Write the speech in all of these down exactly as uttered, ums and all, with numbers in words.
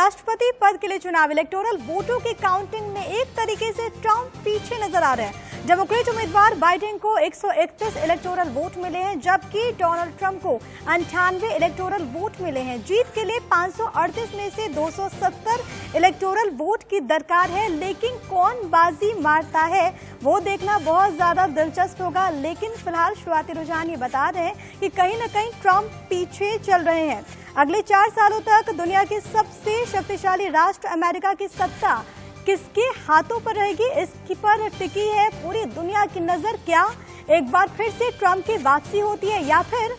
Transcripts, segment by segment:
राष्ट्रपति पद के लिए चुनाव। इलेक्टोरल वोटों की काउंटिंग में एक तरीके से ट्रंप पीछे नजर आ रहे हैं। डेमोक्रेट उम्मीदवार बाइडेन को एक सौ इकतीस इलेक्टोरल वोट मिले हैं, जबकि डोनाल्ड ट्रंप को अंठानवे इलेक्टोरल वोट मिले हैं। जीत के लिए पाँच सौ अड़तीस में से दो सौ सत्तर इलेक्टोरल वोट की दरकार है, लेकिन कौन बाजी मारता है वो देखना बहुत ज्यादा दिलचस्प होगा। लेकिन फिलहाल शुरुआती रुझान ये बता रहे हैं कि कहीं ना कहीं ट्रंप पीछे चल रहे हैं। अगले चार सालों तक दुनिया के सबसे शक्तिशाली राष्ट्र अमेरिका की सत्ता किसके हाथों पर रहेगी, इसकी पर टिकी है पूरी दुनिया की नजर। क्या एक बार फिर से ट्रंप की वापसी होती है या फिर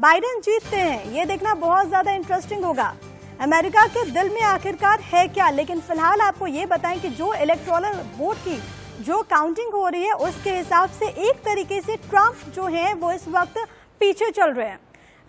बाइडेन जीतते हैं, ये देखना बहुत ज्यादा इंटरेस्टिंग होगा। अमेरिका के दिल में आखिरकार है क्या। लेकिन फिलहाल आपको ये बताएं कि जो इलेक्टोरल वोट की जो काउंटिंग हो रही है उसके हिसाब से एक तरीके से ट्रंप जो है वो इस वक्त पीछे चल रहे हैं।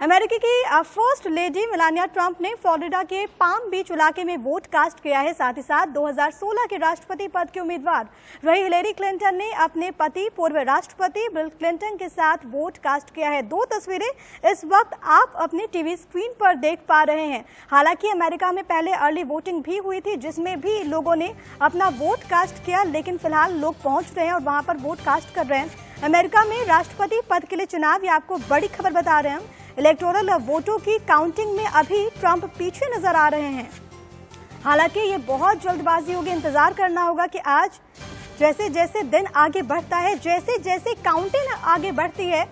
अमेरिकी की फर्स्ट लेडी मेलानिया ट्रंप ने फ्लोरिडा के पाम बीच इलाके में वोट कास्ट किया है। साथ ही साथ दो हज़ार सोलह के राष्ट्रपति पद के उम्मीदवार रही हिलेरी क्लिंटन ने अपने पति पूर्व राष्ट्रपति बिल क्लिंटन के साथ वोट कास्ट किया है। दो तस्वीरें इस वक्त आप अपने टीवी स्क्रीन पर देख पा रहे हैं। हालांकि अमेरिका में पहले अर्ली वोटिंग भी हुई थी, जिसमें भी लोगों ने अपना वोट कास्ट किया, लेकिन फिलहाल लोग पहुँच रहे हैं और वहाँ पर वोट कास्ट कर रहे हैं। अमेरिका में राष्ट्रपति पद के लिए चुनाव, ये आपको बड़ी खबर बता रहे हैं हम। इलेक्टोरल वोटों की काउंटिंग में अभी ट्रंप पीछे नजर आ रहे हैं। हालांकि ये बहुत जल्दबाजी होगी, इंतजार करना होगा कि आज जैसे जैसे दिन आगे बढ़ता है, जैसे जैसे काउंटिंग आगे बढ़ती है,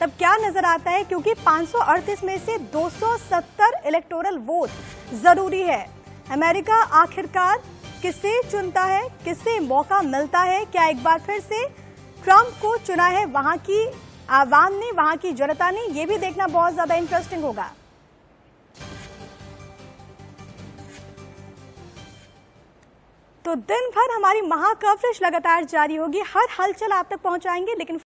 तब क्या नजर आता है, क्योंकि पाँच सौ अड़तीस में से दो सौ सत्तर इलेक्टोरल वोट जरूरी है। अमेरिका आखिरकार किसे चुनता है, किसे मौका मिलता है। क्या एक बार फिर से ट्रंप को चुना है वहां की आवाम ने, वहां की जनता ने, ये भी देखना बहुत ज्यादा इंटरेस्टिंग होगा। तो दिन भर हमारी महाकवरेज लगातार जारी होगी, हर हलचल आप तक पहुंचाएंगे। लेकिन